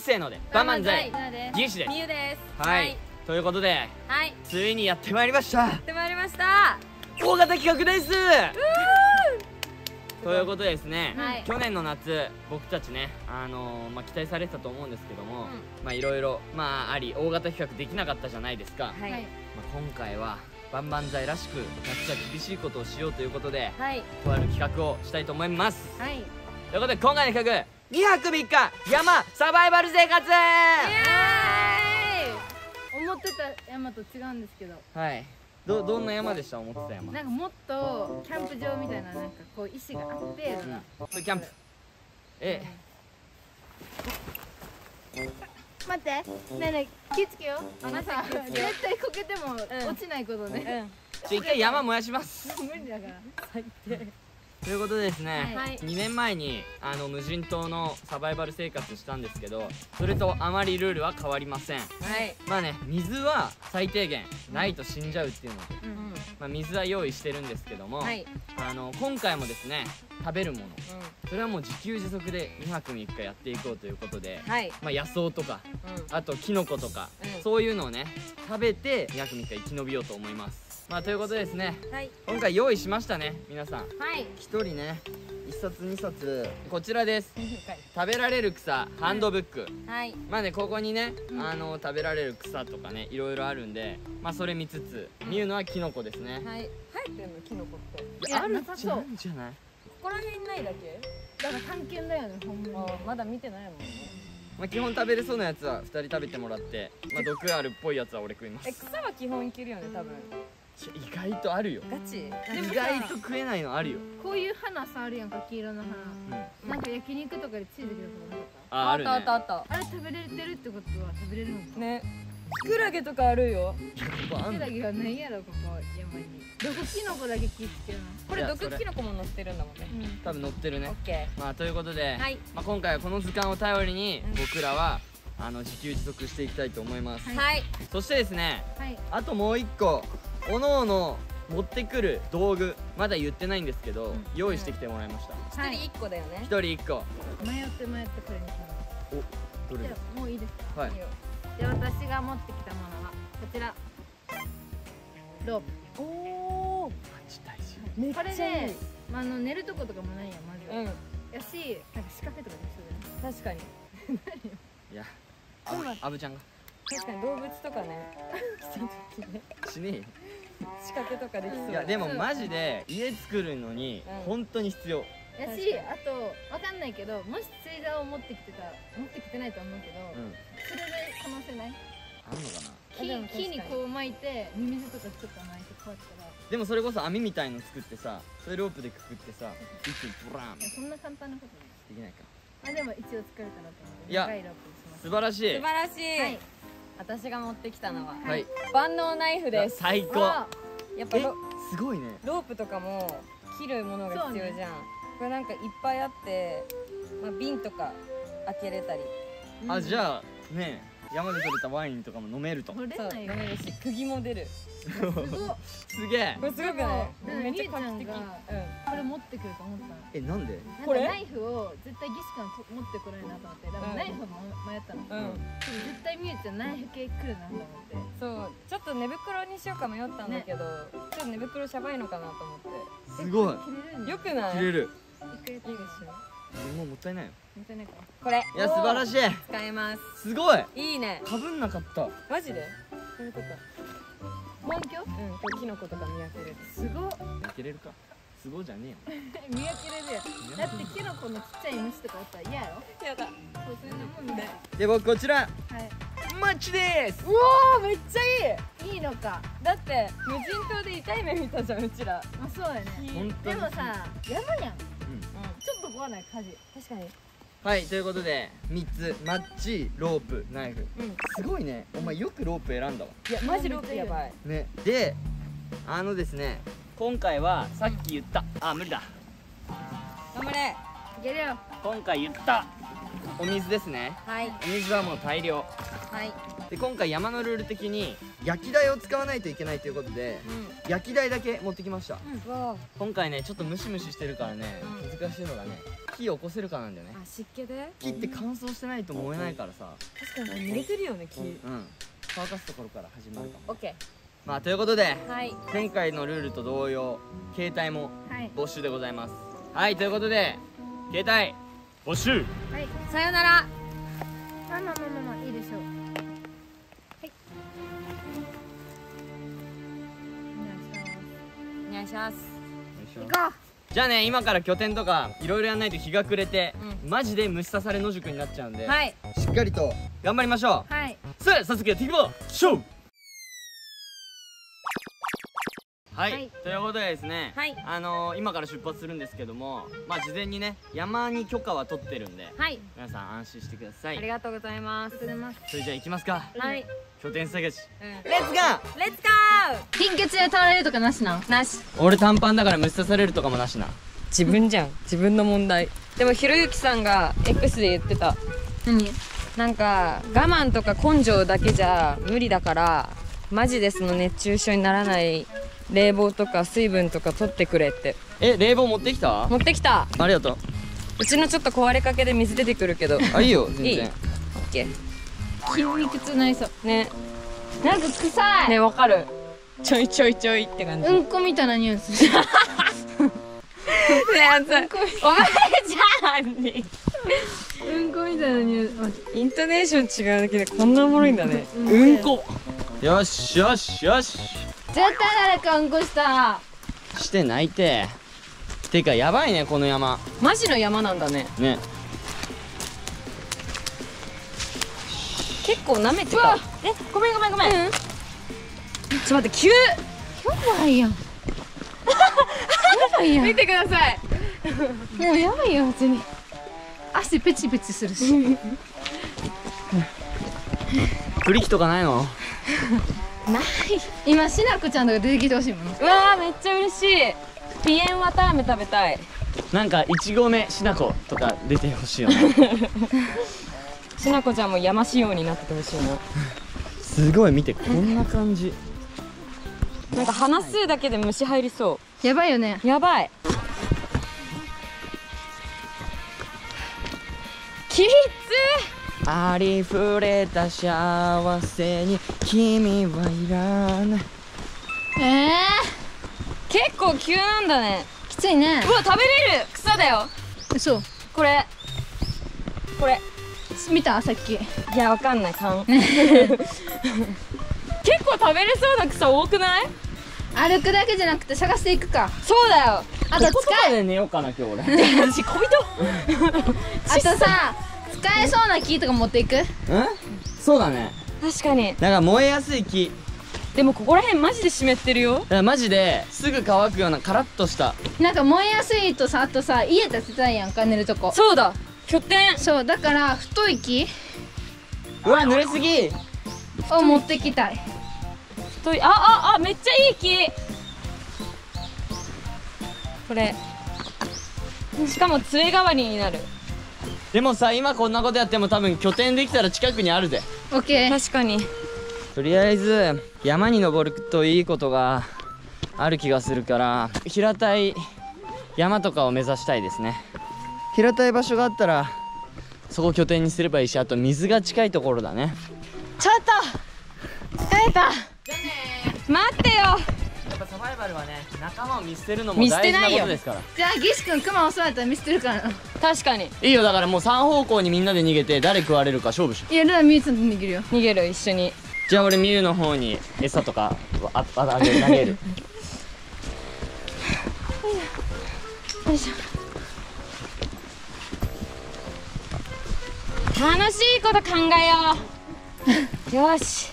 せーのでバマンザイ、ギュシです、みゆです。はい、ということでついにやってまいりました、大型企画ですということでですね、去年の夏僕たちね、期待されてたと思うんですけども、いろいろあり大型企画できなかったじゃないですか。今回はバンバンザイらしく夏は厳しいことをしようということで、とある企画をしたいと思います。ということで今回の企画、2泊3日山サバイバル生活。思ってた山と違うんですけど、どんな山でした？思ってた山。なんかもっとキャンプ場みたいな、なんかこう石があって、キャンプ。待って、ねえ気をつけよ。まさ、絶対こけても落ちないことね。一回山燃やします。無理だから。最低。ということでですね、2年前に無人島のサバイバル生活したんですけど、それとあまりルールは変わりません。まあね、水は最低限ないと死んじゃうっていうので、水は用意してるんですけども、今回もですね、食べるもの、それはもう自給自足で2泊3日やっていこうということで、野草とかあとキノコとかそういうのをね食べて2泊3日生き延びようと思います。ということでですね、今回用意しましたね、皆さん。1人ね、1冊2冊こちらです。食べられる草ハンドブック。まあね、ここにね食べられる草とかねいろいろあるんで、まあそれ見つつ、見るのはキノコですね。生えてるのキノコって。いや、あるんじゃない？ここら辺ないだけだから探検だよね、ほんまに。まだ見てないもんね。基本食べれそうなやつは2人食べてもらって、毒あるっぽいやつは俺食います。草は基本いけるよね、多分。意外とあるよ。ガチ？意外と食えないのあるよ。こういう花さ、あるやんか、黄色の花。なんか焼肉とかでついてくることなかった？あったあったあった。あれ食べれてるってことは食べれるのかね。キクラゲとかあるよ。キクラゲはないやろ、ここ山に。毒キノコだけ気ぃつけるの。これ毒キノコも載ってるんだもんね。多分載ってるね。オッケー。まあということで、今回はこの図鑑を頼りに僕らは自給自足していきたいと思います。そしてですね、あともう一個おのおの持ってくる道具、まだ言ってないんですけど、用意してきてもらいました。1人1個だよね。1人1個。迷ってくれにします。お、どれです？もういいです。はい。で、私が持ってきたものはこちら、ロープ。おお、めっちゃいい。これで寝るとことかもないやん、まず。やし、なんか仕掛けとかできそうだよね。確かに。いや、アブちゃんが確かに動物とかねしねえよ。仕掛けとかできそう。いやでもマジで家作るのに本当に必要やし、あと分かんないけど、もし釣り竿を持ってきてないと思うけど、それでかませないあるのかな。木にこう巻いて、ミミズとかちょっと巻いてこうやったら。でもそれこそ網みたいの作ってさ、それロープでくくってさ、一気にブラーン。いや、そんな簡単なことできないか。まあでも一応作れたなと思う。いや、素晴らしい素晴らしい。私が持ってきたのは万能ナイフです。最高。やっぱすごいね。ロープとかも切るものが必要じゃん。これなんかいっぱいあって、瓶とか開けれたり。あ、じゃあね、山で採れたワインとかも飲めると。そう、飲めるし釘も出る。すげえ。これすごくない？めっちゃ画期的。これ持ってくると思ったの。なんで？これナイフを絶対儀式感持ってこないなと思って、だからナイフも迷ったの。絶対みゆちゃんナイフ系来るなと思って。そう、ちょっと寝袋にしようか迷ったんだけど、ちょっと寝袋しゃばいのかなと思って。すごい。よくない？切れる。いいでしょ。もうもったいないよ。もったいないか。これ。いや、素晴らしい。使えます。すごいいいね。かぶんなかった。マジで。そういうこと。環境、これキノコとか見分けれる。すごっ。見分けれるか。すごじゃねえよ。見分けれる。だってキノコのちっちゃい虫とかおったら嫌やろ。やだ。こうするのもんね。で、僕こちらマッチです。うおー、めっちゃいい。いいのか。だって無人島で痛い目見たじゃん、うちら。まあそうだね。でもさ、山やん。ちょっと怖ない火事。確かに。はい、ということで3つ、マッチ、ロープ、ナイフ。すごいね、お前よくロープ選んだわ。いや、マジロープやばいね。で、ですね、今回はさっき言った、あ、無理だ、頑張れ、いけるよ。今回言ったお水ですね。はい、お水はもう大量。はい。で、今回山のルール的に焼き台を使わないといけないということで、焼き台だけ持ってきました。今回ね、ちょっとムシムシしてるからね、難しいのがね、火起こせるかなんだよね。あ、湿気で。木って乾燥してないと燃えないからさ。確かに濡れてるよね、木。うん。乾かすところから始まるかも。オッケー。まあということで、前回のルールと同様、携帯も没収でございます。はい、ということで携帯没収。はい、さよなら。まあまあまあまあいいでしょう。はい。お願いします。行こう。じゃあね、今から拠点とかいろいろやんないと日が暮れて、マジで虫刺され野宿になっちゃうんで、しっかりと頑張りましょう。はい、それ早速やっていきましょう。はい、ということでですね、今から出発するんですけども、まあ事前にね、山に許可は取ってるんで、皆さん安心してください。ありがとうございます。それじゃあ行きますか。はい。拠点探し。レッツゴー。レッツゴー。貧血で倒れるとかなしな。なし。俺短パンだから虫刺されるとかもなしな。自分じゃん。自分の問題。でもひろゆきさんが X で言ってた。何？なんか我慢とか根性だけじゃ無理だから、マジでその熱中症にならない。冷房とか水分とか取ってくれって。え、冷房持ってきた？持ってきた。ありがとう。うちのちょっと壊れかけで水出てくるけど。あ、いいよ全然。いい。オッケー。筋肉痛なりそう。ね。なんか臭い。ね、わかる。ちょいちょいちょいって感じ。うんこみたいな匂いする。ね、あんた。お前じゃんに。うんこみたいな匂い。イントネーション違うだけでこんなおもろいんだね。うんこ。よしよしよし。絶対誰かうんこしたしてないて。てかやばいね、この山マジの山なんだね。ね、結構舐めてた。え、ごめんごめんごめん、ちょっと待って、急怖いやん。やばいやん、見てください。もうやばいよ、普通に足ペチペチするし。ブリキとかないの？ない。今しなこちゃんとか出てきてほしいもん。うわー、めっちゃ嬉しい。ピエンわたあめ食べたい。なんか1合目しなことか出てほしいよね。しなこちゃんも山仕様になっててほしいな。すごい、見てこんな感じ。なんか話すだけで虫入りそう。やばいよね。やばい。きっつ。ありふれた幸せに君はいらない。結構急なんだね。きついね。うわ、食べれる草だよ。嘘。これこれ見たさっき。いや、わかんない勘。結構食べれそうな草多くない？歩くだけじゃなくて探していくか。そうだよ。あと近いで寝ようかな今日俺。私小人。あとさ、使えそうな木とか持っていく？うん、そうだね。確かに。なんか燃えやすい木。でもここら辺マジで湿ってるよ。マジですぐ乾くようなカラッとした。なんか燃えやすいとさ、あとさ家建てたいやんか、寝るとこ。そうだ、拠点。そうだから太い木。うわ、濡れすぎを持ってきたい。太い。あ、めっちゃいい木これ。しかも杖代わりになる。でもさ、今こんなことやっても多分拠点できたら近くにあるで。オッケー。確かに。とりあえず山に登るといいことがある気がするから、平たい山とかを目指したいですね。平たい場所があったらそこを拠点にすればいいし、あと水が近いところだね。ちょっと疲れた。じゃねー。待ってよ。やっぱサバイバルはね、仲間を見捨てるのも大事なことですから。じゃあ岸君、クマ襲われたら見捨てるからな。確かにいいよ。だからもう3方向にみんなで逃げて、誰食われるか勝負しよう。いや、ルナミユちゃんと逃げるよ。逃げる、一緒に。じゃあ俺ミユの方に餌とかあげる、投げる。よいしょ。楽しいこと考えよう。よし、す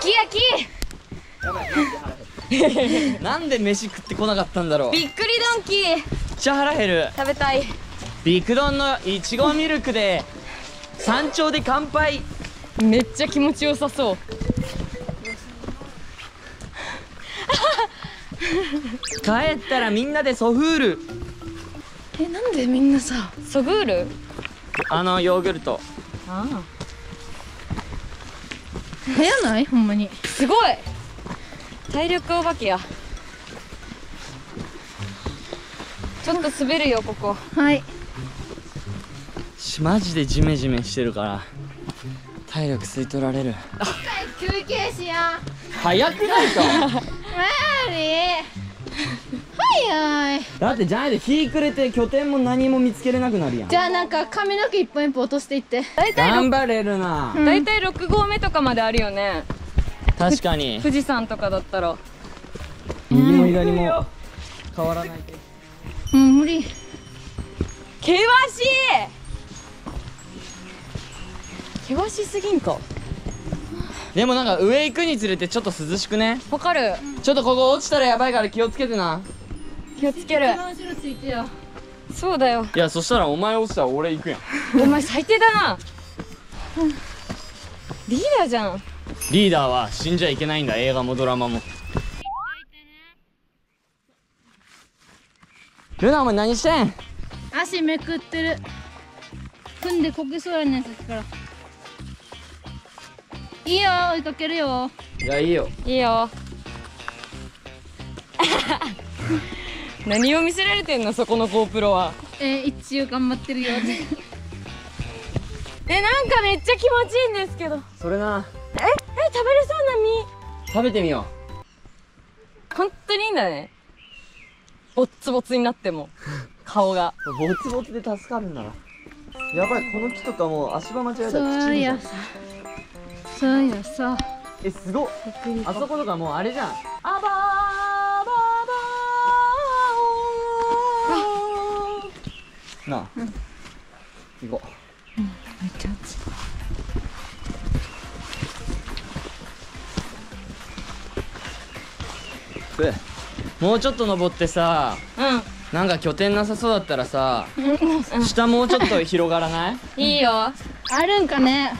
き焼き。なんで飯食ってこなかったんだろう。びっくりドンキー。めっちゃ腹減る。食べたい。ビクドンのいちごミルクで山頂で乾杯。めっちゃ気持ちよさそう。帰ったらみんなでソフール。え、なんでみんなさソフール？あのヨーグルト。ああ、流行ない？ほんまにすごい体力お化けや。ちょっと滑るよここ。はい。マジでジメジメしてるから体力吸い取られる。休憩しよう。早くないかマリ早い。だってじゃないで日暮れて拠点も何も見つけれなくなるやん。じゃあなんか髪の毛一本一本落としていって。頑張れるな。だいたい6合目とかまであるよね。確かに富士山とかだったら右も左も変わらないけど、もう無理。険しい。険しすぎんか。でもなんか上行くにつれてちょっと涼しくね。わかる。ちょっとここ落ちたらやばいから気をつけてな。気をつける。そうだよ。いやそしたらお前落ちたら俺行くやん。お前最低だなリーダーじゃん。リーダーは死んじゃいけないんだ、映画もドラマも。ルナお前何してん。足めくってる。踏んでこけそうやねんさっきから。いいよ、追いかけるよ。いやいいよいいよ何を見せられてんのそこの GoPro は。一応頑張ってるよなんかめっちゃ気持ちいいんですけど。それな。食べれそうな実食べてみよう。本当にいいんだね、ボッツボツになっても顔がボツボツで助かるんだな。やばい、この木とかもう足場間違えたら口に。そうやさそうやさ。すごっ。あそことかもうあれじゃん、あばーばーばーなあ、うん、行こう。うん、めっちゃ暑い。もうちょっと登ってさ、うん、なんか拠点なさそうだったらさ、うん、下もうちょっと広がらないいいよ。あるんかね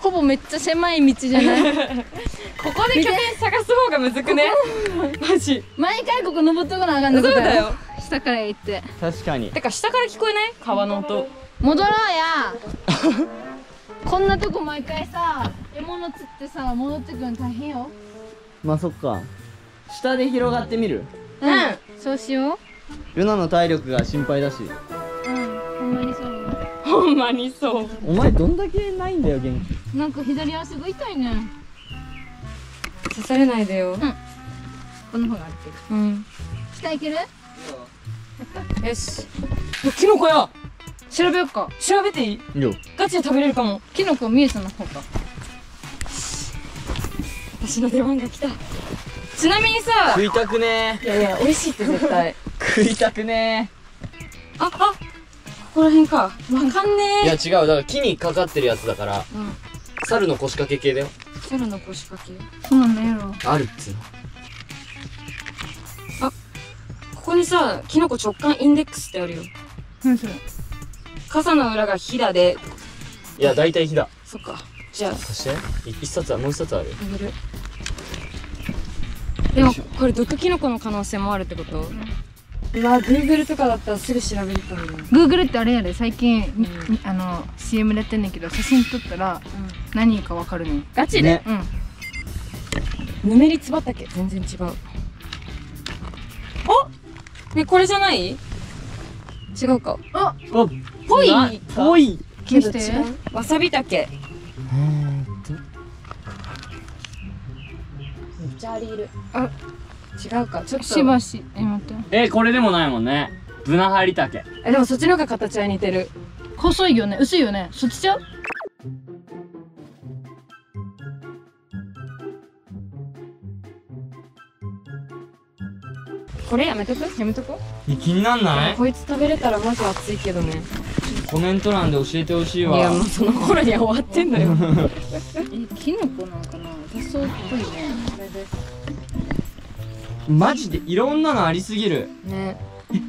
ほぼめっちゃ狭い道じゃないここで拠点探す方がむずくねマジ毎回ここ登っとかなあかんのことだよ下から行って。確かに。てか下から聞こえない川の音。戻ろうやこんなとこ毎回さ獲物釣ってさ戻ってくるの大変よ。まあそっか、下で広がってみる。うん、うん、そうしよう。ルナの体力が心配だし。うん、ほんまにそうよ。ほんまにそう。お前どんだけないんだよ元気。なんか左足が痛いね。刺されないでよ。うん、この方があるけど。うん、下行ける？よし。キノコや。調べよっか。調べていい？いいよ。ガチで食べれるかも。キノコミエさんの方か。私の出番が来た。ちなみにさ、食いたくねー。いやいや、美味しいって絶対食いたくねー。あ、ここら辺か。わかんねー。いや違う、だから木にかかってるやつだから、うん、猿の腰掛け系だよ。猿の腰掛け、そうなんだよ。あるっつうの。あ、ここにさ、キノコ直感インデックスってあるよ。何それ。傘の裏がヒダで。いや、だいたいヒダ。そっか。じゃあそして一冊はもう一冊ある。あげる。でもこれ毒キノコの可能性もあるってこと？うん、うわ、Google とかだったらすぐ調べるからね。Google ってあれやで、最近、うん、CM でやってんねんけど、写真撮ったら、うん、何かわかるね。ガチで、ね、うん。ぬめりつばたけ、全然違う。おね、これじゃない？違うか。あっぽいぽいけど違う。わさびたけ。ありいる。あ、違うか。ちょっとしばし、待って。これでもないもんね。ブナハリタケ。でもそっちの方が形は似てる。細いよね、薄いよね。そっちちゃう？これやめとく？やめとこ？気になんない？こいつ食べれたらマジ熱いけどね。コメント欄で教えてほしいわ。いやもうその頃には終わってんだよキノコなんかな、私そうっぽいね。これでマジでいろんなのありすぎるね。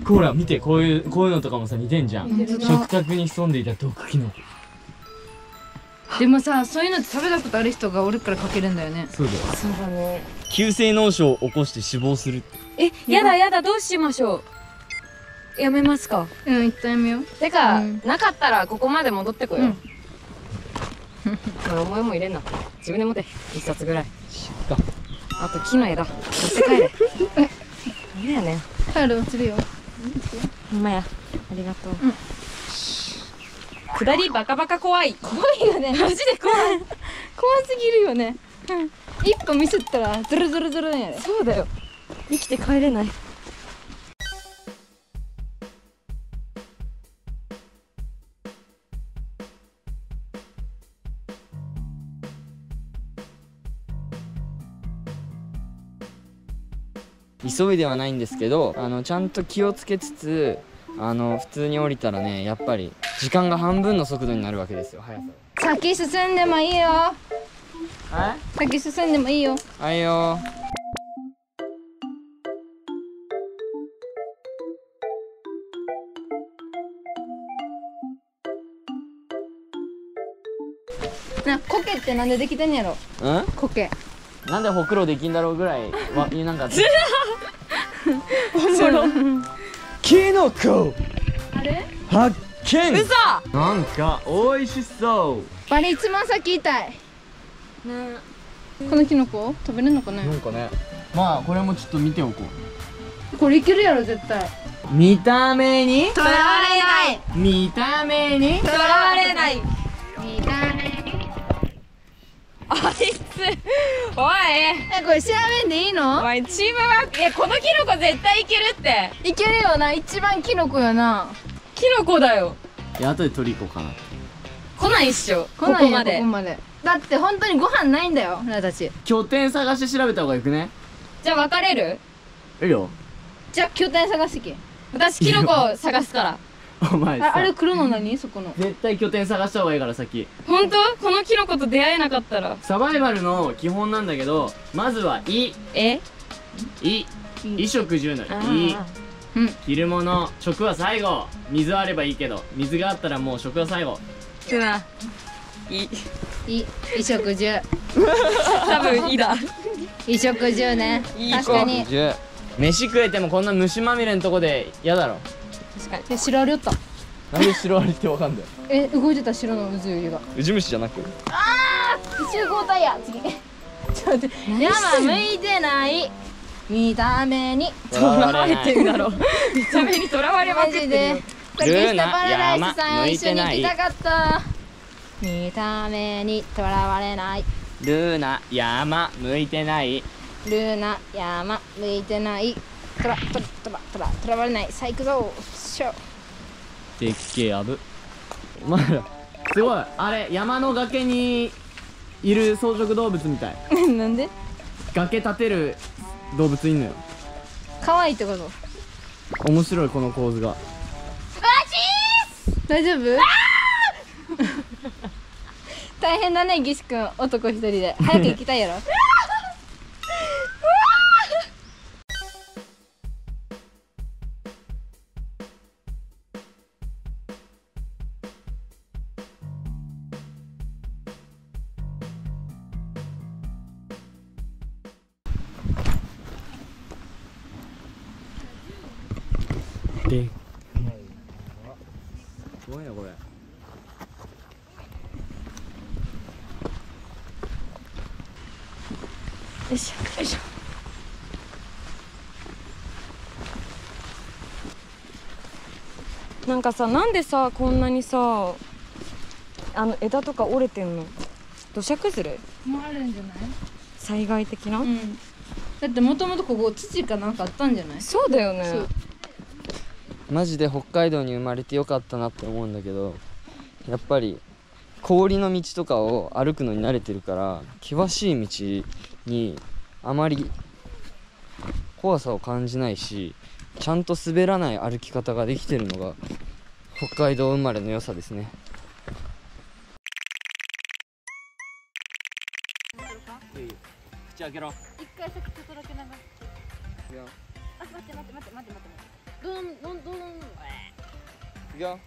ほら見て、こういうのとかもさ似てんじゃん。食卓に潜んでいた毒キノコ。でもさ、そういうのって食べたことある人がおるからかけるんだよね。そうだよ。そうだね。急性脳症を起こして死亡する。やだやだ、どうしましょう。やめますか。うん、一旦やめよう。てか、なかったらここまで戻ってこよう。お前も入れんな。自分で持て、一冊ぐらい。あと木の枝、持って帰れ。いいだよね。帰る、落ちるよ。ほんまや、ありがとう。下りバカバカ怖い。怖いよね、マジで怖い。怖すぎるよね。うん、一歩ミスったらドロドロドロなんやで。そうだよ、生きて帰れない。急いではないんですけど、ちゃんと気をつけつつ、普通に降りたらね、やっぱり時間が半分の速度になるわけですよ、速さ。先進んでもいいよ。先進んでもいいよ。はいよ。な、コケってなんでできてんやろ。うん？コケ。なんでほくろできんだろうぐらいはなんか。ずら。おもろ。キノコ。あれ？発見。うそ。なんか美味しそう。バリつま先痛い。ね、このキノコ食べれるのかね。なんかね、まあこれもちょっと見ておこう。これいけるやろ絶対。見た目にとらわれない。見た目にとらわれない。見た目に。あいつおい、これ調べんでいいの。お前チームワーク。いや、このキノコ絶対いけるって。いけるよな、一番キノコよな。キノコだよ。いや、後で取り行こうかな。来ないっしょ、ここまで。ここまでだって本当にご飯ないんだよ、俺たち。拠点探して調べた方がよくね。じゃあ別れる？いいよ。じゃあ拠点探してけ。私キノコ探すから。お前さ。あれ黒の何？そこの。絶対拠点探した方がいいから先。本当？このキノコと出会えなかったら。サバイバルの基本なんだけど、まずは衣食住の衣。うん。着るもの、食は最後。水はあればいいけど、水があったらもう食は最後。つな。衣食住。多分いいだ。衣食住ね。確かに。飯食えてもこんな虫まみれのとこで嫌だろ。確かに。え、シロアリおった。なんでシロアリってわかんだよ。え、動いてたシロの渦よりが。ウジ虫じゃなく。ああ、集合体や。次。ちょっと待って。山向いてない。見た目に。とらわれてんだろ。見た目にとらわれまくってるよ。竹下パラダイスさん一緒に行きたかった。見た目にとらわれない。ルーナ山向いてない。ルーナ山向いてない。とらわれない。さあ行くぞ。しょ。でっけえやぶ。お前らすごい、あれ山の崖にいる草食動物みたい。なんで？崖立てる動物いんのよ。可愛いってこと。面白いこの構図が。わちーす。大丈夫？大変だね、岸くん、男一人で。早く行きたいやろ。すごいなこれ。よいしょよいしょ。なんかさ、なんでさこんなにさ枝とか折れてんの。土砂崩れもあるんじゃない？災害的な、うん、だってもともとここ土かなんかあったんじゃない？そうだよね。マジで北海道に生まれてよかったなって思うんだけど、やっぱり氷の道とかを歩くのに慣れてるから、険しい道にあまり怖さを感じないし、ちゃんと滑らない歩き方ができてるのが北海道生まれの良さですね。口開けろ。一回先ちょっとだけ流す。いや。あ、待って待って待って待って待って。どん。いくよ。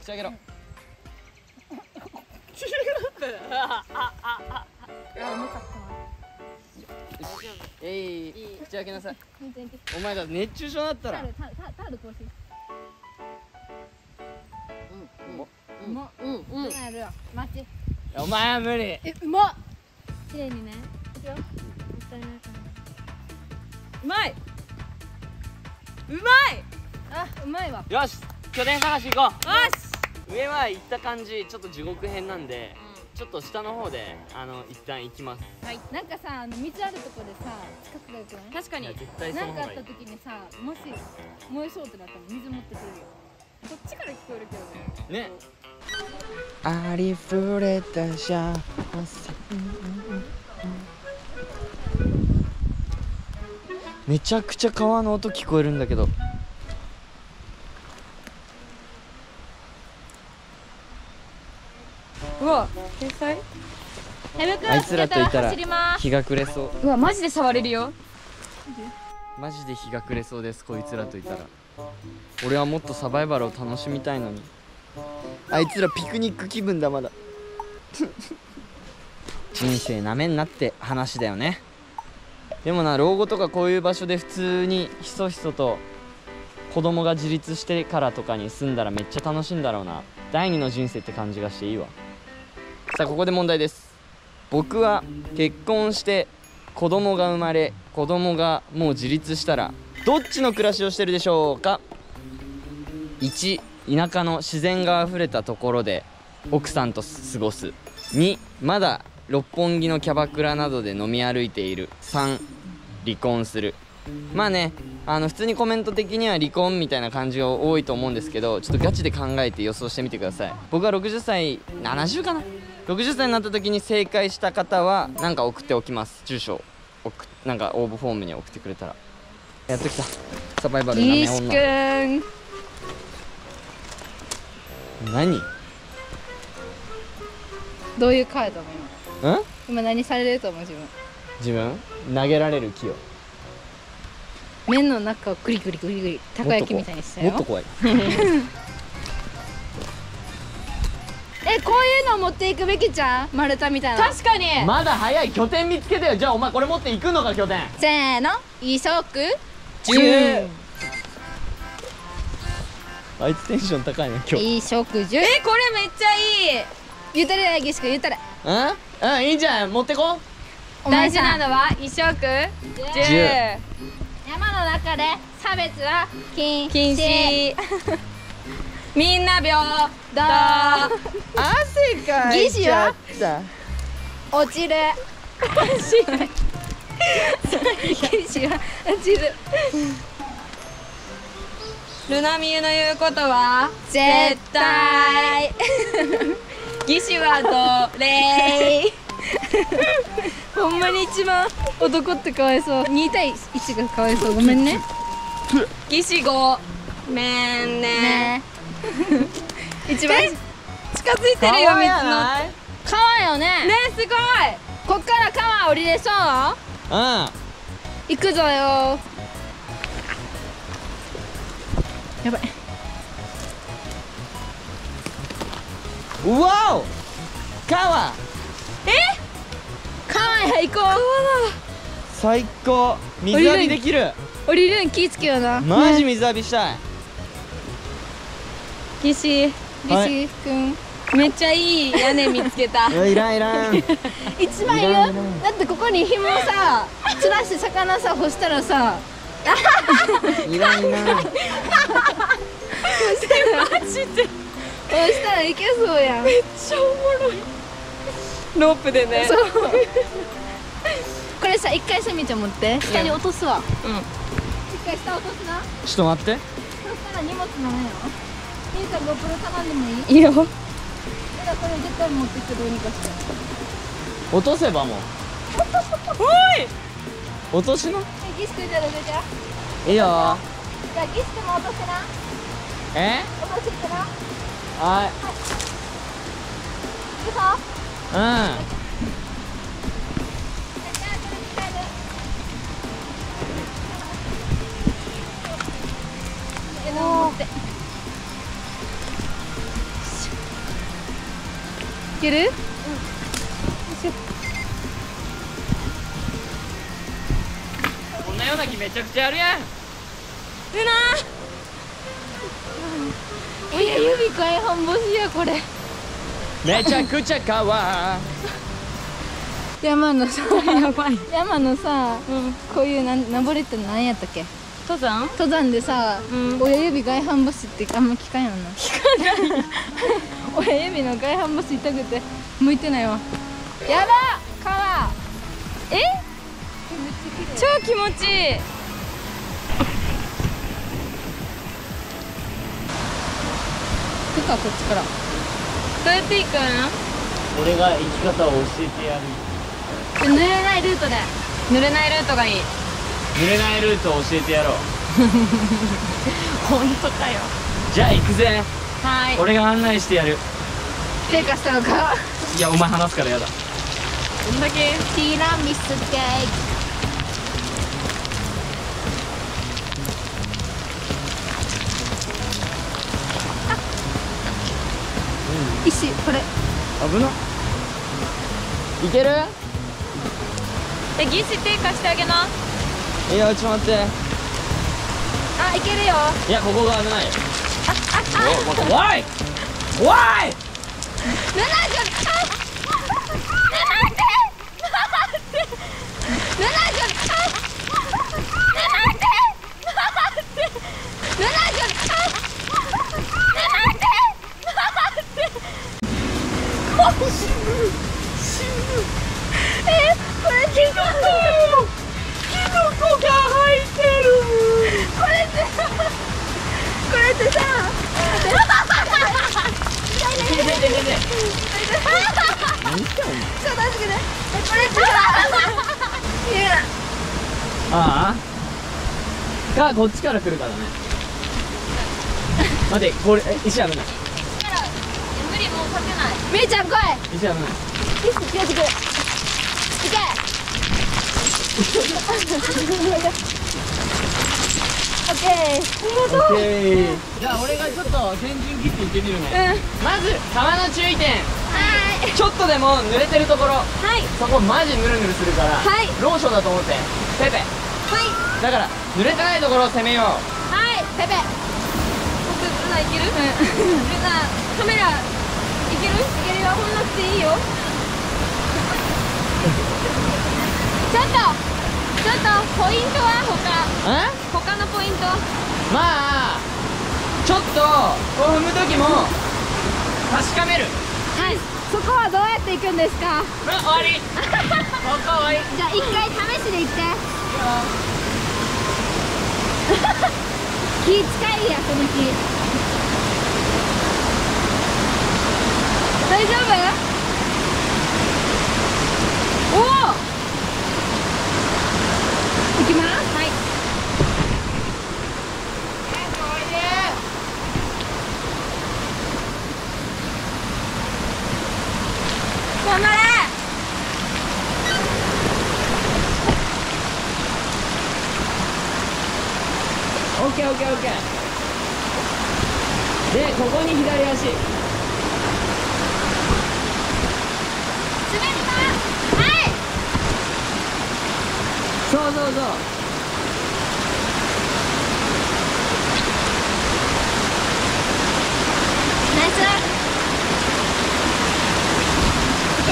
口開けろ。口開けなさい。お前だ、熱中症になったら。お前は無理。うまっ。綺麗にね。うまい。うまい。あ、うまいわ。よし、拠点探し行こう。よし。上は行った感じちょっと地獄編なんで、ちょっと下の方で一旦行きます。はい。なんかさ、水あるとこでさ近くがよくない？確かに。絶対その方がいい。なんかあった時にさ、もし燃えそうってなったら水持ってくるよ。こっちから聞こえるけどね。ね。ありふれた幸せ。めちゃくちゃ川の音聞こえるんだけど。うわ、天才。あいつらといたら日が暮れそう。うわ、マジで触れるよ。マジで日が暮れそうです。こいつらといたら。俺はもっとサバイバルを楽しみたいのに。あいつらピクニック気分だまだ。人生なめんなって話だよね。でもな、老後とかこういう場所で普通にひそひそと子供が自立してからとかに住んだらめっちゃ楽しいんだろうな。第二の人生って感じがしていいわ。さあ、ここで問題です。僕は結婚して子供が生まれ、子供がもう自立したらどっちの暮らしをしてるでしょうか。1、田舎の自然があふれたところで奥さんと過ごす。2、まだ六本木のキャバクラなどで飲み歩いている。3、離婚する。まあね、普通にコメント的には離婚みたいな感じが多いと思うんですけど、ちょっとガチで考えて予想してみてください。僕は60歳70かな60歳になった時に正解した方はなんか送っておきます。住所なんか応募フォームに送ってくれたら。やっときた、サバイバルなめ女。何、どういう回だもん。今何されると思う？自分投げられる木を、麺の中をグリグリグリグリたこ焼きみたいにしたよ。もっと怖い。こういうのを持っていくべきじゃん、丸太みたいな。確かにまだ早い。拠点見つけてよ。じゃあお前これ持っていくのか、拠点。せーの、急く10。あいつテンション高いね今日。急く10。これめっちゃいい。ゆたれだよ、岸君、ゆたれ。うん、いいじゃん、持ってこ。大事なのは衣食住。山の中で差別は禁止。みんな平等。汗かいちゃった。落ちる。岸は落ちる。ルナミユの言うことは絶対。義士は奴隷。ほんまに一番男ってかわいそう。2対1がかわいそう。ごめんね。義士ごめんね。一番近づいてるよ、3つの川よね。ね、すごい。こっから川降りでしょう。行くぞよ。やばい。うわお、川。川へ行こう。川だ。最高。水浴びできる。降りるん気ぃつけよな。マジ水浴びしたい。岸君、めっちゃいい屋根見つけた。いらんいらん。一枚いる。だってここに紐さ、つらして魚さ干したらさ。いらんいらん。マジで。押したらいけそうやん。めっちゃおもろい。ロープでね。そう。これさ、一回さみちゃん持って下に落とすわ。一回下落とすな。ちょっと待って。そしたら荷物なのよ。みーさん、GoPro 頼んでもいい？いいよ。これ絶対持ってきてどうにかして。落とせばもう。おい。落としな。ギスクじゃどうじゃ。いいよ。じゃあギスクも落とせな。落としてな。はい。いける？こんなような気めちゃくちゃあるやん。ルナ。指解放干しや、これめちゃくちゃ川。山のさ、こういう登れって何やったっけ？登山でさ、親指外反母趾ってあんま聞かんよな。聞かない親指の外反母趾痛くて向いてないわ。やばっ、川超気持ちいい。行くか、こっちから。どうやって行くん？俺が行き方を教えてやる。濡れないルートで。濡れないルートがいい。濡れないルートを教えてやろう本当かよ。じゃあ行くぜ。はい、俺が案内してやる。手貸したのかいや、お前話すからやだ。どんだけティラミスケーキ石、これ危な。いける？え、ギシ手貸してあげな。いや、ちょっと待って。あ、いけるよ。いや、ここが危ないよ。怖い怖い。ああがこっちから来るからね待って、これ石危ない。無理、もう立てない。みーちゃん来い。石危ない。石気をつける。行けオッケー。オッケー。じゃあ俺がちょっと先陣切って行ってみるね。まず川の注意点。ちょっとでも濡れてるところ、そこマジヌルヌルするから、ローションだと思ってペペ。だから濡れてないところを攻めよう。ペペ。僕ルナいける？ルナカメラいける？いけるよ。ほんなくていいよ。ちょっとポイントは他のポイント。まあちょっとこう踏む時も確かめる。はい、そこはどうやって行くんですか？終わり。じゃあ一回試しで行って。木近いや、この木。大丈夫？おお。行きます。頑張れ。オッケーオッケーオッケー。で、ここに左足。滑った。はい。そうそうそう。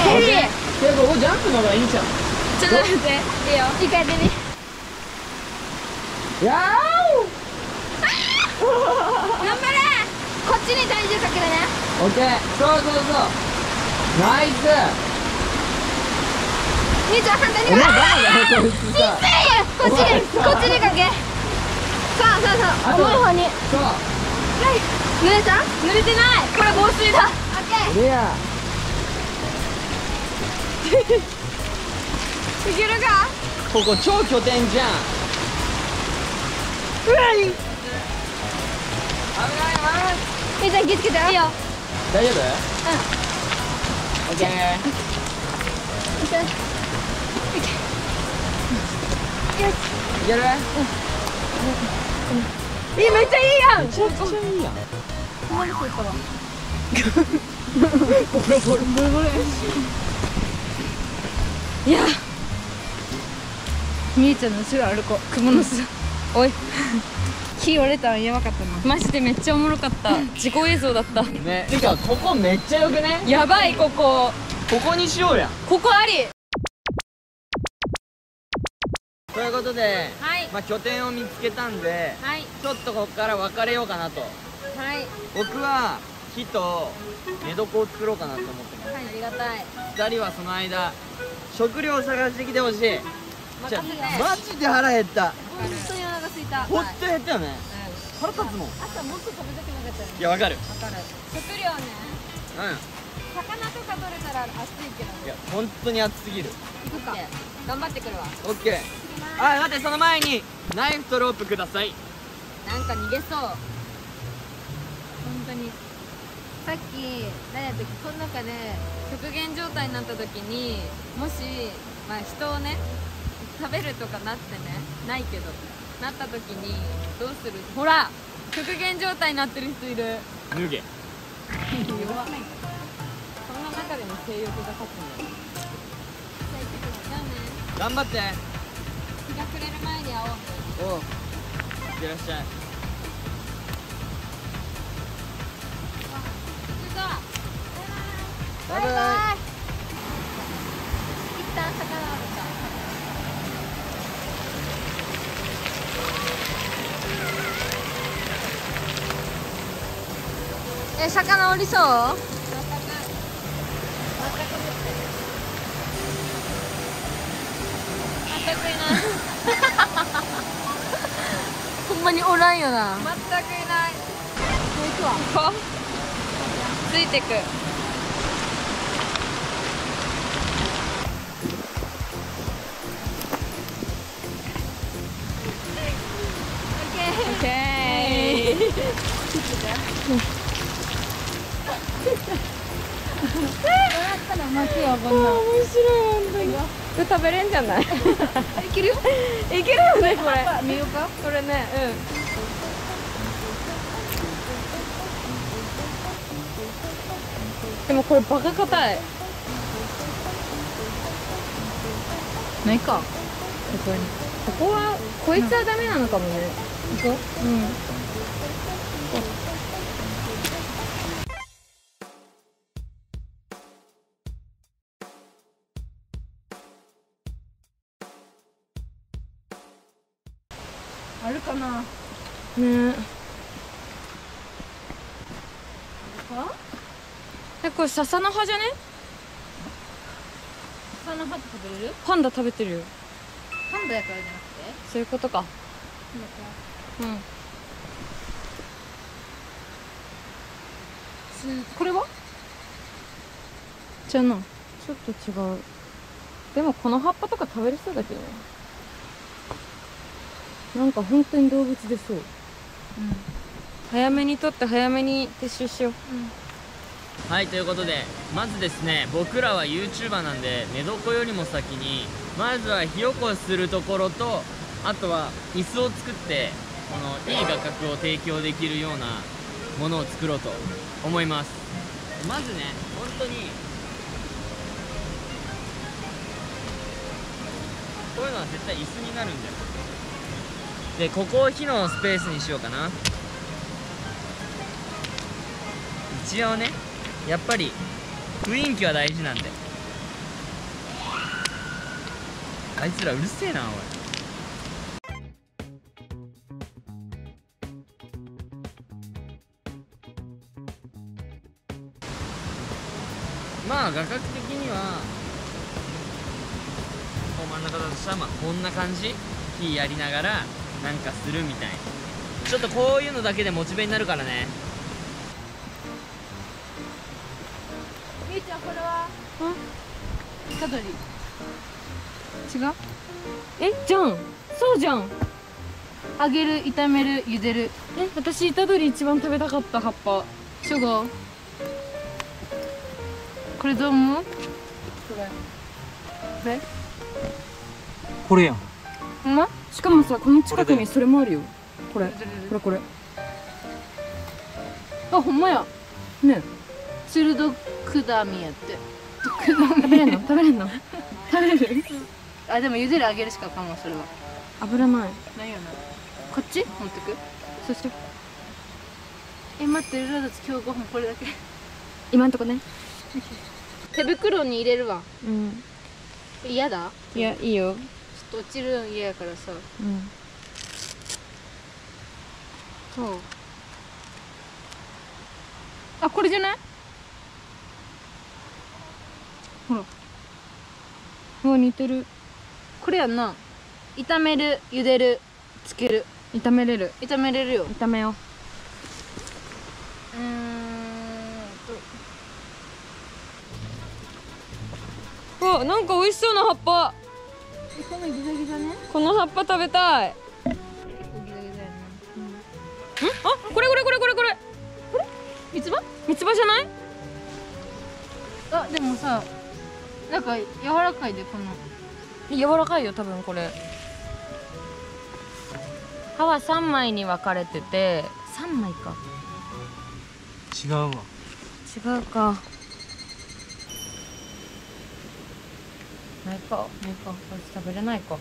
いや、ここジャンプの方がいいじゃん。ちょっと待って、いいよ。一回でね。やーお頑張れ。こっちに体重かけるね。オッケー。そうそうそう。ナイス。兄ちゃん反対にかけ。お前バカだよ。こっちにかけ。そうそうそう、重い方に。そう。濡れた？濡れてない。これ防水だ。オッケー。いけるか？ここ超拠点じゃん。うわい。危ないわ。みーちゃん気をつけて。いいよ。大丈夫？うん。オッケー。いける？うん。いい、めっちゃいいやん。めちゃくちゃいいやん。困るそうかな。ボロボロボロボロ。いや、みーちゃんの後ろ歩こう。クモの巣おい木折れたんやばかったな。マジでめっちゃおもろかった。事故映像だったね。てかここめっちゃよくね。やばい。ここにしようや。ここあり。ということで、はい、まあ拠点を見つけたんで、はい、ちょっとここから別れようかなと。はい、僕は木と寝床を作ろうかなと思ってます。はい、ありがたい。二人はその間食料を探してきてほしい。じゃ、マジで腹減った。本当にお腹空いた。本当に減ったよね。腹立つもん。朝もっと食べたくなかったよね。いや、わかる。わかる。食料ね。うん。魚とか取れたら暑いけど。いや、本当に暑すぎる。行くか。頑張ってくるわ。オッケー。あ、待って、その前にナイフとロープください。なんか逃げそう。本当に。さっき何やったっけ、この中で極限状態になった時にもし、まあ、人をね食べるとかなってねないけどなった時にどうする。ほら極限状態になってる人いる。脱げ弱い。そんな中でも性欲が勝つんだよ。じゃあ行ってくる。じゃあね、頑張って。日が暮れる前に会おう。おう、いってらっしゃい。バイバイ。一旦魚を見た。え、魚おりそう？全く。全くいない。ほんまにおらんよな。全くいない。行くわ。ついてく。食べれんじゃない？いけるよ。いけるよねこれ。見ようか。これね、うん。でもこれバカ硬い。ないか。ここに。ここはこいつはダメなのかもね。行こう。うん。あるかな。ねえ、これ笹の葉じゃね？笹の葉って食べれる？パンダ食べてるよ。パンダやからじゃなくて？そういうことか。うん。これは？じゃあな、ちょっと違う。でもこの葉っぱとか食べれそうだけどね。なんか本当に動物でそう。うん。早めに取って早めに撤収しよう。うん、はい、ということでまずですね、僕らは YouTuber なんで寝床よりも先にまずは火起こしするところと、あとは椅子を作ってこのいい画角を提供できるようなものを作ろうと思います。まずね、本当にこういうのは絶対椅子になるんだよ。で、ここを火のスペースにしようかな。一応ね、やっぱり雰囲気は大事なんで。あいつらうるせえな、おい。まあ画角的にはこう真ん中だとしたら、まあこんな感じ、火やりながらなんかするみたいな。ちょっとこういうのだけでモチベになるからね。みーちゃん、これはん？カドリ違う？え、じゃん、そうじゃん。揚げる、炒める、茹でる。え、私イタドリ一番食べたかった葉っぱ。ショゴ、これどう思う？これこれこれやん。ほんま？しかもさ、この近くにそれもあるよ。これ、これ、これ。あ、ほんまや。ね。鋭くだみやって。食べれんの？食べれんの？食べれる？あ、でも茹でる揚げるしかかも、それは。油ない。ないよな。こっち？持ってく？そうしよう。え、待って、ルラたち今日ご飯これだけ。今んとこね。手袋に入れるわ。うん。嫌だ？いや、いいよ。ちょっと落ちるの嫌やからさ、うん、そう、あ、これじゃない？ほら、もう似てる。これやんな。炒める、茹でる、つける。炒めれる。炒めれるよ。炒めよう。わ、なんか美味しそうな葉っぱ。このギザギザね。この葉っぱ食べたい。結構ギザギザやね。うん。あ、これこれこれこれこれ。これ？三つ葉？三つ葉じゃない？あ、でもさ、なんか柔らかいでこの。柔らかいよ多分これ。葉は三枚に分かれてて、三枚か。違うわ。違うか。ないか、ないか、これ食べれないか。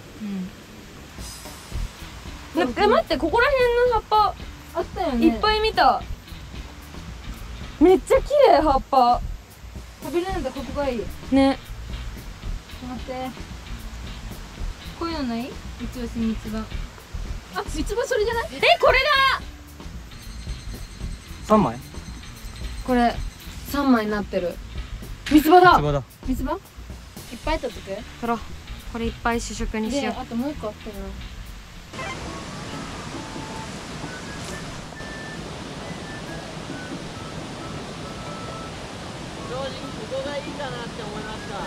うん。なんか待って、ここら辺の葉っぱあったよね。いっぱい見た。めっちゃ綺麗葉っぱ。食べれないんだ、ここがいい。ね。待って。こういうのない？三つ葉、三つ葉。あ、三つ葉それじゃない？え、これだ。三枚？これ三枚になってる。三つ葉だ。三つ葉だ。三つ葉？いっぱい取っとく？取ろう。これいっぱい主食にしよう。あともう一個あったよ。正直ここがいいかなって思いました。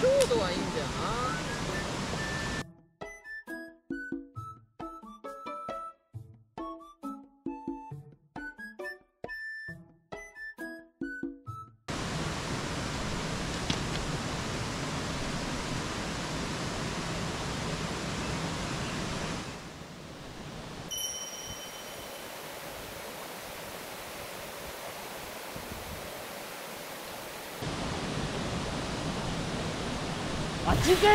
強度はいいんだよな。あっち行けー。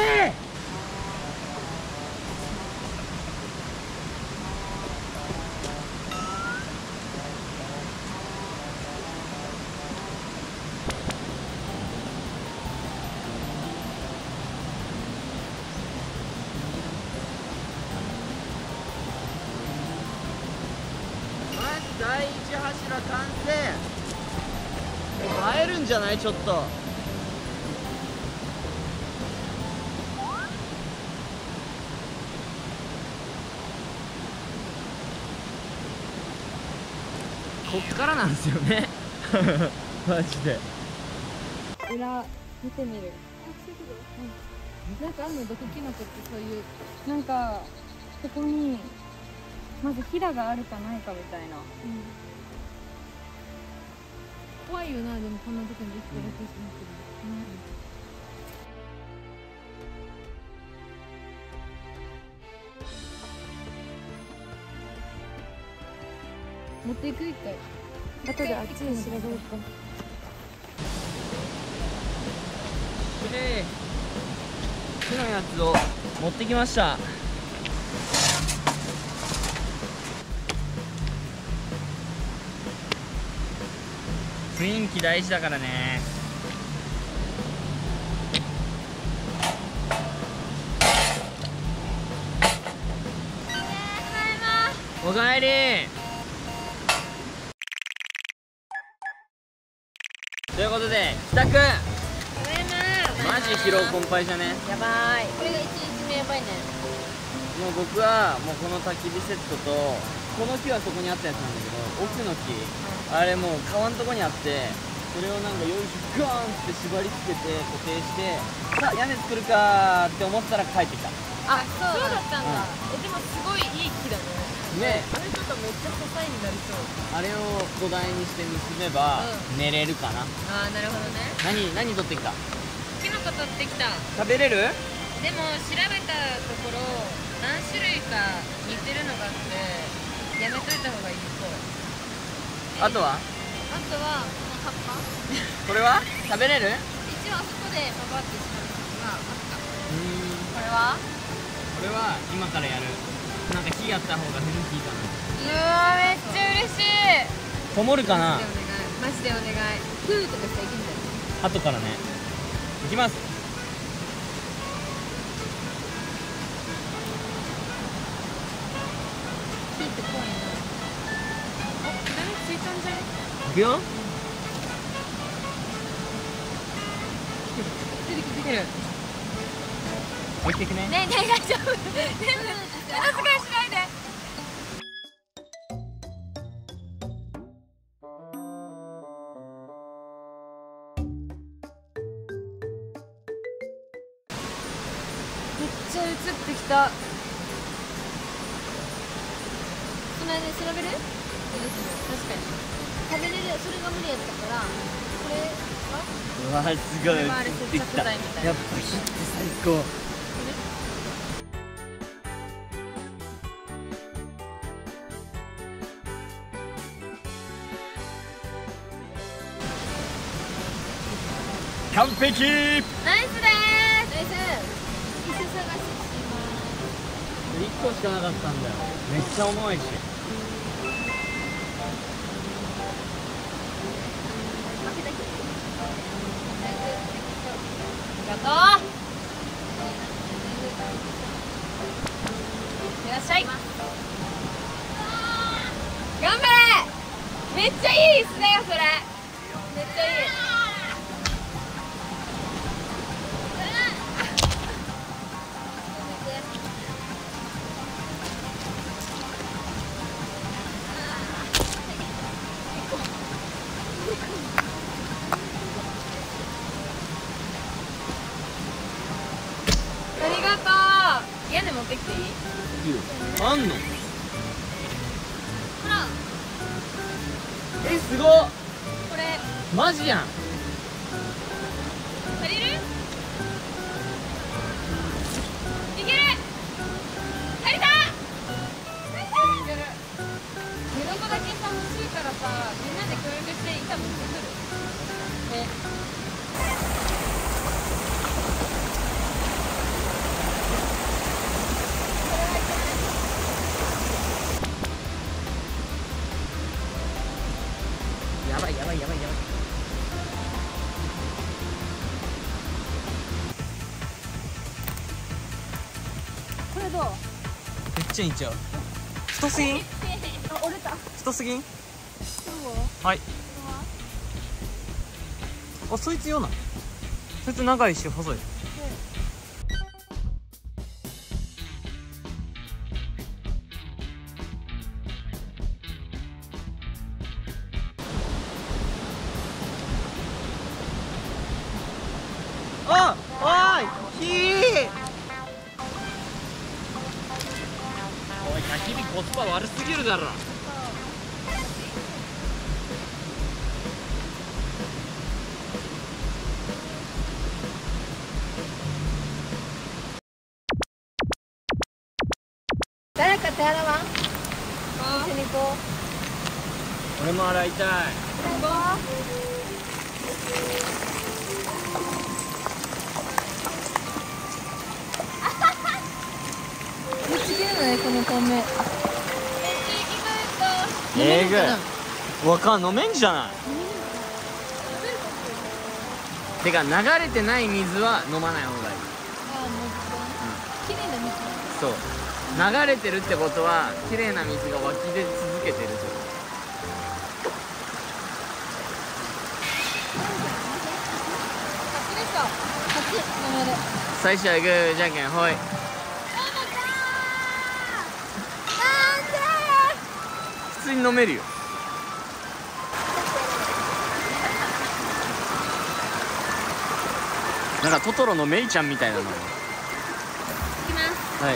まず第一柱完成。映えるんじゃない？ちょっと。こっからなんですよねマジで。裏見てみる。なんかあんの、毒キノコって。そういうなんかそこにまずヒラがあるかないかみたいな、うん、怖いよな。でもこんなとこに生きてるとしても、うん持っていく。一回後であっちに調べようか。木のやつを持ってきました。雰囲気大事だからね。おかえり。ということで、帰宅。マジ疲労困憊じゃね。やばい。これが1日目やばいね。もう僕はもうこの焚き火セットとこの木はそこにあったやつなんだけど、奥の木、あれもう川のとこにあって、それをなんかよいしょガーンって縛り付けて固定して、さあ屋根作るかーって思ったら帰ってきた。あ、そうだったんだ。でもすごいいい木だね。ね、これちょっとめっちゃ支えになりそう。あれを土台にして結べば寝れるかな。ああ、なるほどね。何取ってきた？キノコ取ってきた。食べれる？でも調べたところ何種類か似てるのがあってやめといた方がいいそう。あとは？あとはこの葉っぱこれは食べれる？一応あそこでパパってしたのがあった。これは今からやる。なんか木あった方がフルーティーかな。うわめっちゃ嬉しい。こもるかな。マジでお願い。プールとかしたら行けみたいな。後からね。行きます。ピって怖いな。あ、ダメついたんじゃね。行くよ。出てきて出てる。置いていくね。ねえねえ大丈夫。恥ずかしないで。めっちゃ映ってきた。この間調べる？確かに。食べれるそれが無理やったから、これは？うわーすごい。映ってきた。やっぱ火って最高。完璧。ナイスです。1個しかなかったんだよ。めっちゃ重いし。いらっしゃい。頑張れ。めっちゃいい椅子だよそれ。めっちゃいい。持ってきていい？あんの？ほら。え、すごっ。これ。マジやん。借りる？いける。借りた。借りた。いける。寝床だけさ欲しいからさ、みんなで協力して板持ってくる。ね。これどう？めっちゃいいんちゃう。太すぎん？あ、折れた。太すぎん？どう？はい。あ、そいつ用なの？そいつ長いし細い。あ、おい、焚き火コスパ悪すぎるだろ。誰か手洗わん？一緒に行こう。俺も洗いたい。行こう。このためめっちゃ生き返った。わかん飲めんじゃない、てか流れてない水は飲まない方がいい。ああもうきれいな水。そう流れてるってことはきれいな水が湧き出続けてるってこと。最初はグーじゃんけんほい。普通に飲めるよ。なんかトトロのメイちゃんみたいなの。いきます。は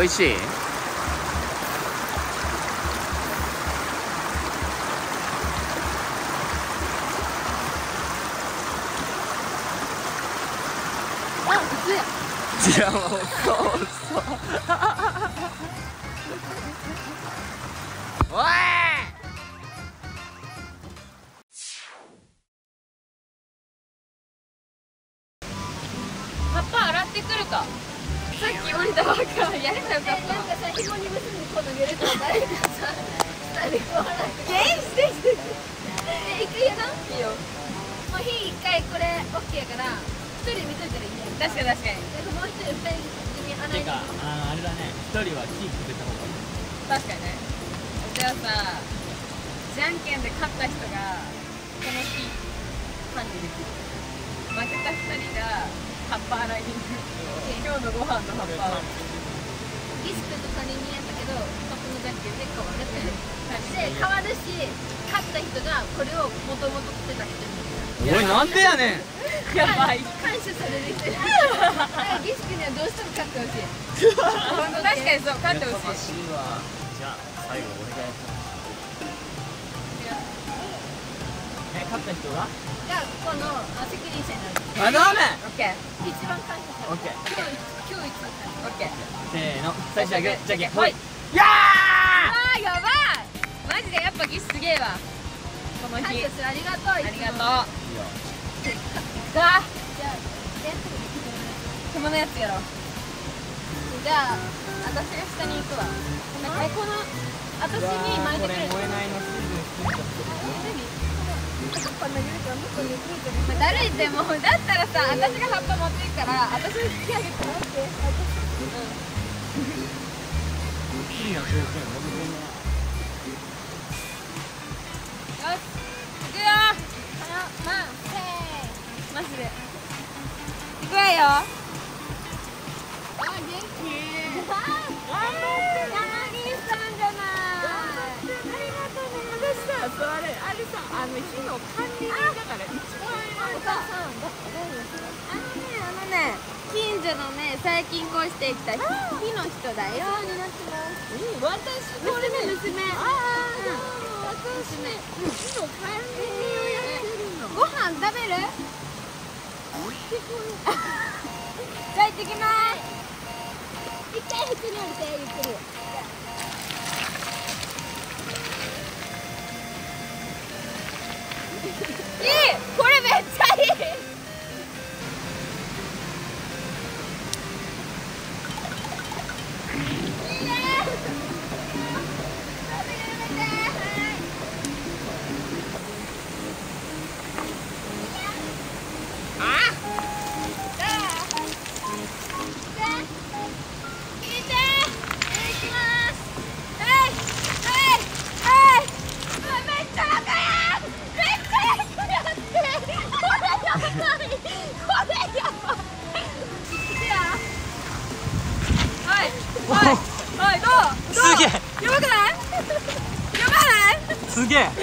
い。美味しい。あ、普通や。いやもうそうおい。葉っぱ洗ってくるか。さっき言われたばっかやればよかった。なんかさ、紐に結んでこの揺れたら誰かさ、下でこう洗って。して。で、一回やろう。いいよ。もう火一回これ OK やから、一人見といたらいいね。確かに確かに。で、もう一人二人組洗い。てか、あれだね。一人はキープした方がいい。確かにね。じゃあさ、じゃんけんで勝った人がこの日管理できる。負けた2人が葉っぱ洗いに行く。今日のご飯の葉っぱ。リスクと他人にやったけど、カップのじゃんけんで変わるね。で変わるし、勝った人がこれをもともと取ってた人に。おいなんでやねん。やばい。感謝される人。だからリスクにはどうしても勝ってほしい。確かにそう、勝ってほしい。じゃあ最後お願いします。勝った人がこの責任者になる。あ、ダメ。オッケー。一番感謝される。オッケー。今日一番感謝。オッケー。せーの、最初はグー、じゃんけん。はい。やー。やばい。マジでやっぱギスすげーわ。この日。感謝する。ありがとう。ありがとう。いいよ。じゃあ、雲のやつやろう。じゃあ、私が下に行くわ。この私に巻いてくれる。燃えないのシーズン。だるいってもうだったらさ、私が葉っぱ持っていくから、私に引き上げてもらって。うん、よし、いくよ。まあせーマジでいくわよ。あ、元気。座れ、あれさ、火の管理人だから一番偉いさ。あのね、近所のね、最近こうしてきた火の人だよ。になってます。私これね、娘。私ね、火の管理人をやってるの。ご飯食べる？じゃあ行ってきます。一回服に降りてゆっくり。いい、これめっちゃいい。いいね。あ、じゃあ、いて、いきます。はい、めっちゃ赤い。すげえ。やばい、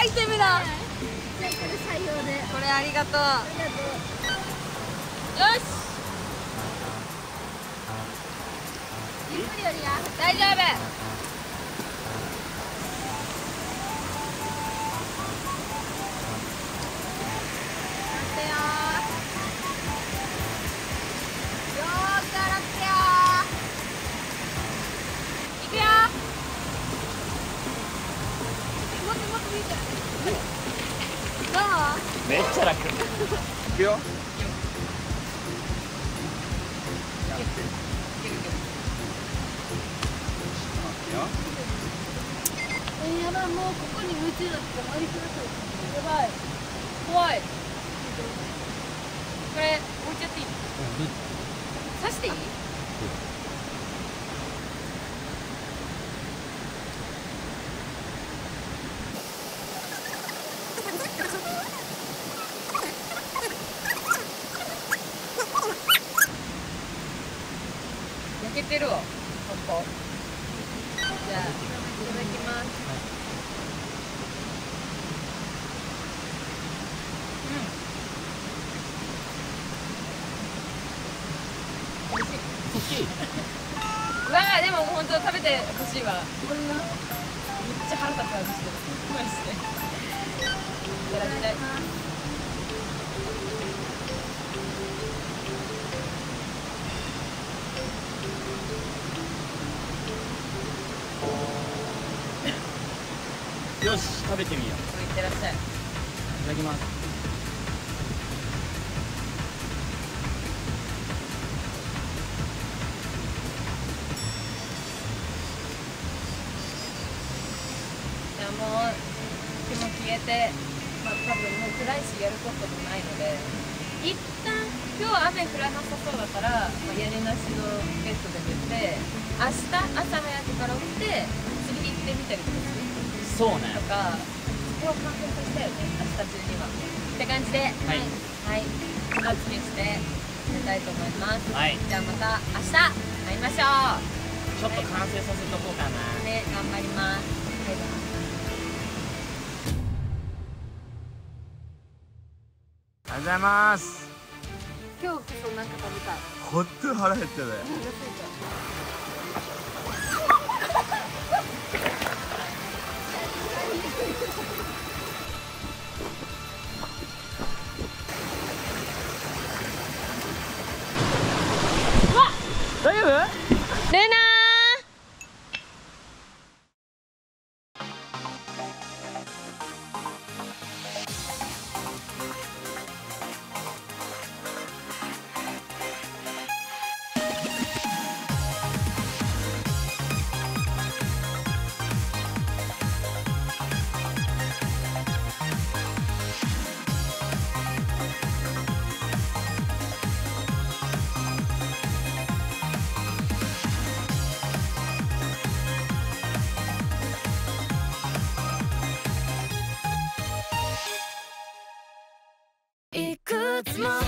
アイテムだ。じゃあこれ採用で。これありがとう。よし。ゆっくりよりや。大丈夫。めっちゃ楽。いくよ。やばい、もうここに夢中だった。ありそうだ。やばい。怖い。これ置いちゃっていい？刺していい？いけてるわ、ここ。じゃあ、いただきます。うん。美味しい。美味しい。わあ、でも本当食べてほしいわ。こんな。めっちゃ腹立つ味してる。マジで。いただきたい。よし、食べてみよう。いってらっしゃい。いただきます。も気も消えて、まあ、多分もう暗いしやることもないので、一旦今日雨降らなさそうだから、まあ、やりなしのベッドで寝て、明日朝早くから起きて釣りに行ってみたりとかする、そうね、とかそこを完結したよね、明日中にはって感じで、はい、はい、おかつけして寝たいと思います、はい、じゃあまた明日会いましょう。ちょっと完成させとこうかな、ね、頑張ります。ありがとうございます。今日こそなんか食べたい。ほっと腹減ってる。うわっ、大丈夫？ルナIt's